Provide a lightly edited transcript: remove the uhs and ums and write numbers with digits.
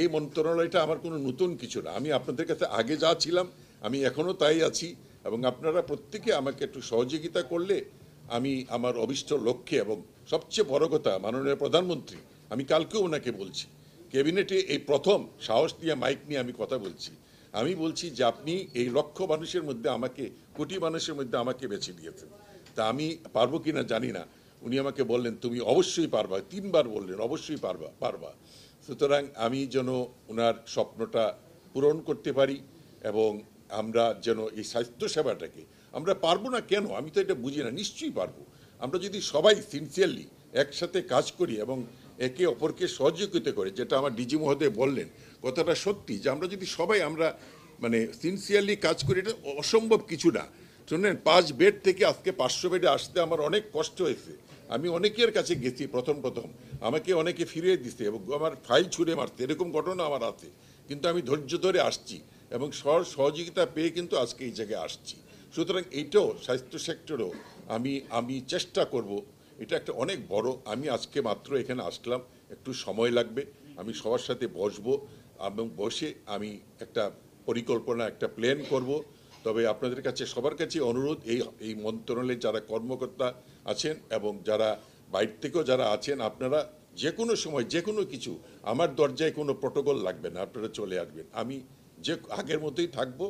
এই মন্ত্রণালয়টা আমার কোনো নতুন কিছু না, আমি আপনাদের কাছে আগে যা ছিলাম আমি এখনও তাই আছি, এবং আপনারা প্রত্যেকে আমাকে একটু সহযোগিতা করলে আমি আমার অভিষ্ট লক্ষ্যে, এবং সবচেয়ে বড় কথা মাননীয় প্রধানমন্ত্রী, আমি কালকেও ওনাকে বলছি, ক্যাবিনেটে এই প্রথম সাহস নিয়ে মাইক নিয়ে আমি কথা বলছি, আমি বলছি যে আপনি এই লক্ষ মানুষের মধ্যে আমাকে, কোটি মানুষের মধ্যে আমাকে বেছে দিয়েছেন, তা আমি পারবো কি না জানি না। উনি আমাকে বললেন তুমি অবশ্যই পারবা, তিনবার বললেন অবশ্যই পারবা। সুতরাং আমি যেন ওনার স্বপ্নটা পূরণ করতে পারি, এবং আমরা যেন এই স্বাস্থ্যসেবাটাকে, আমরা পারবো না কেন আমি তো এটা বুঝি না, নিশ্চয়ই পারবো। আমরা যদি সবাই সিনসিয়ারলি একসাথে কাজ করি এবং একে অপরকে সহযোগিতা করে, যেটা আমার ডিজি মহোদয় বললেন কথাটা সত্যি, যে আমরা যদি সবাই আমরা সিনসিয়ারলি কাজ করি, এটা অসম্ভব কিছু না। শুনলেন 5 বেড থেকে আজকে 500 বেডে আসতে আমার অনেক কষ্ট হয়েছে, আমি অনেকের কাছে গেছি, প্রথম আমাকে অনেকে ফিরিয়ে দিতে এবং আমার ফাইল ছুঁড়ে মারতে, এরকম ঘটনা আমার আছে, কিন্তু আমি ধৈর্য ধরে আসছি এবং সহযোগিতা পেয়ে কিন্তু আজকে এই জায়গায় আসছি। সুতরাং এইটাও স্বাস্থ্য সেক্টরও আমি চেষ্টা করব, এটা একটা অনেক বড়, আমি আজকে মাত্র এখানে আসলাম, একটু সময় লাগবে, আমি সবার সাথে বসবো এবং বসে আমি একটা পরিকল্পনা, একটা প্ল্যান করব। তবে আপনাদের কাছে, সবার কাছে অনুরোধ, এই মন্ত্রণালয়ের যারা কর্মকর্তা আছেন এবং যারা বাইরে থেকেও যারা আছেন, আপনারা যে কোনো সময় যে কোনো কিছু, আমার দরজায় কোনো প্রোটোকল লাগবে না, আপনারা চলে আসবেন, আমি যে আগের মতোই থাকবো।